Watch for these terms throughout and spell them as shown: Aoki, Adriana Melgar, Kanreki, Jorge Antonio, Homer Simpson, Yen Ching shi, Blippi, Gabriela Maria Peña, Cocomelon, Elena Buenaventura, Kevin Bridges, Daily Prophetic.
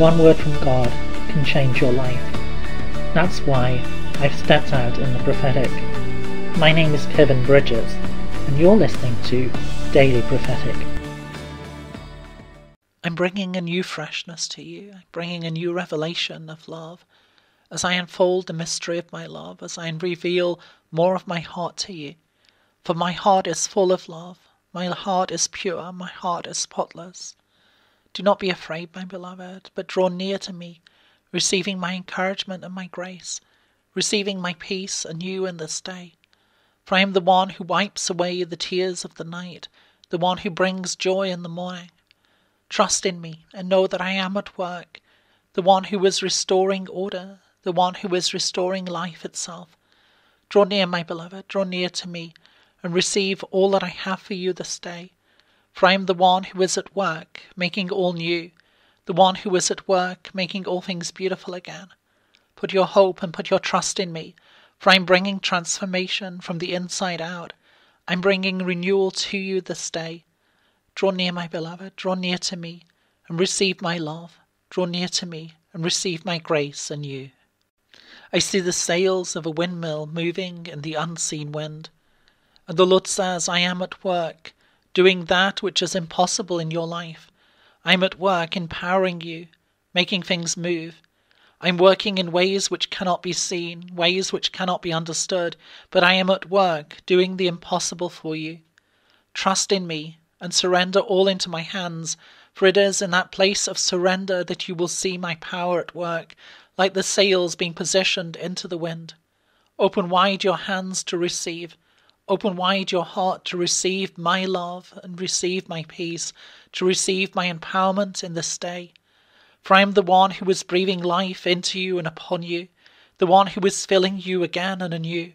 One word from God can change your life. That's why I've stepped out in the prophetic. My name is Kevin Bridges, and you're listening to Daily Prophetic. I'm bringing a new freshness to you. I'm bringing a new revelation of love. As I unfold the mystery of my love, as I reveal more of my heart to you. For my heart is full of love. My heart is pure. My heart is spotless. Do not be afraid, my beloved, but draw near to me, receiving my encouragement and my grace, receiving my peace anew in this day. For I am the one who wipes away the tears of the night, the one who brings joy in the morning. Trust in me and know that I am at work, the one who is restoring order, the one who is restoring life itself. Draw near, my beloved, draw near to me, and receive all that I have for you this day. For I am the one who is at work, making all new, the one who is at work, making all things beautiful again. Put your hope and put your trust in me, for I am bringing transformation from the inside out. I am bringing renewal to you this day. Draw near, my beloved, draw near to me, and receive my love. Draw near to me, and receive my grace anew. I see the sails of a windmill moving in the unseen wind. And the Lord says, I am at work, doing that which is impossible in your life. I am at work empowering you, making things move. I am working in ways which cannot be seen, ways which cannot be understood, but I am at work doing the impossible for you. Trust in me and surrender all into my hands, for it is in that place of surrender that you will see my power at work, like the sails being positioned into the wind. Open wide your hands to receive. Open wide your heart to receive my love and receive my peace, to receive my empowerment in this day. For I am the one who is breathing life into you and upon you, the one who is filling you again and anew.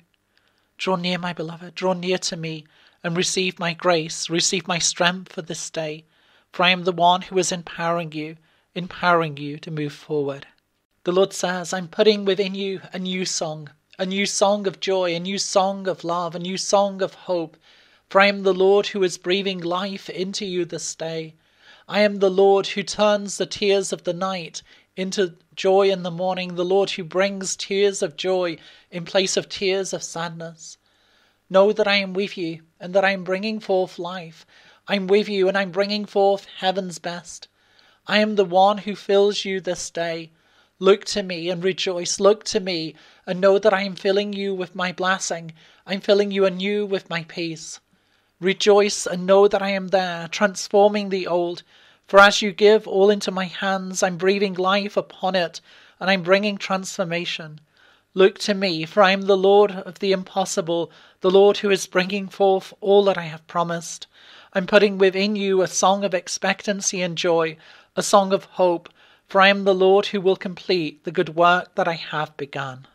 Draw near, my beloved, draw near to me, and receive my grace, receive my strength for this day. For I am the one who is empowering you to move forward. The Lord says, I'm putting within you a new song of joy, a new song of love, a new song of hope. For I am the Lord who is breathing life into you this day. I am the Lord who turns the tears of the night into joy in the morning, the Lord who brings tears of joy in place of tears of sadness. Know that I am with you and that I am bringing forth life. I am with you and I am bringing forth heaven's best. I am the one who fills you this day. Look to me and rejoice. Look to me and know that I am filling you with my blessing. I am filling you anew with my peace. Rejoice and know that I am there, transforming the old. For as you give all into my hands, I am breathing life upon it, and I am bringing transformation. Look to me, for I am the Lord of the impossible, the Lord who is bringing forth all that I have promised. I am putting within you a song of expectancy and joy, a song of hope, for I am the Lord who will complete the good work that I have begun.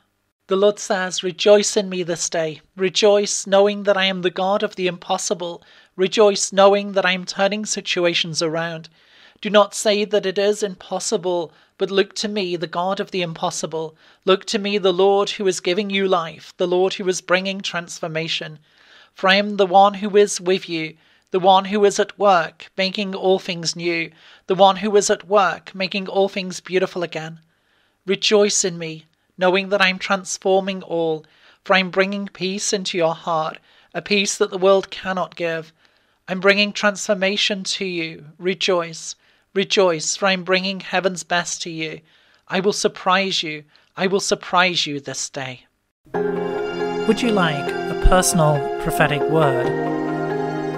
The Lord says, rejoice in me this day. Rejoice knowing that I am the God of the impossible. Rejoice knowing that I am turning situations around. Do not say that it is impossible, but look to me, the God of the impossible. Look to me, the Lord who is giving you life, the Lord who is bringing transformation. For I am the one who is with you, the one who is at work, making all things new, the one who is at work, making all things beautiful again. Rejoice in me, knowing that I am transforming all, for I am bringing peace into your heart, a peace that the world cannot give. I am bringing transformation to you. Rejoice, rejoice, for I am bringing heaven's best to you. I will surprise you this day. Would you like a personal prophetic word?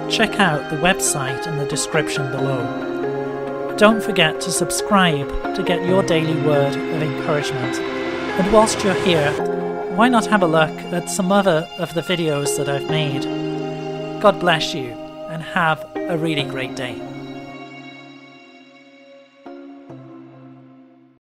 Check out the website in the description below. Don't forget to subscribe to get your daily word of encouragement. And whilst you're here, why not have a look at some other of the videos that I've made? God bless you and have a really great day.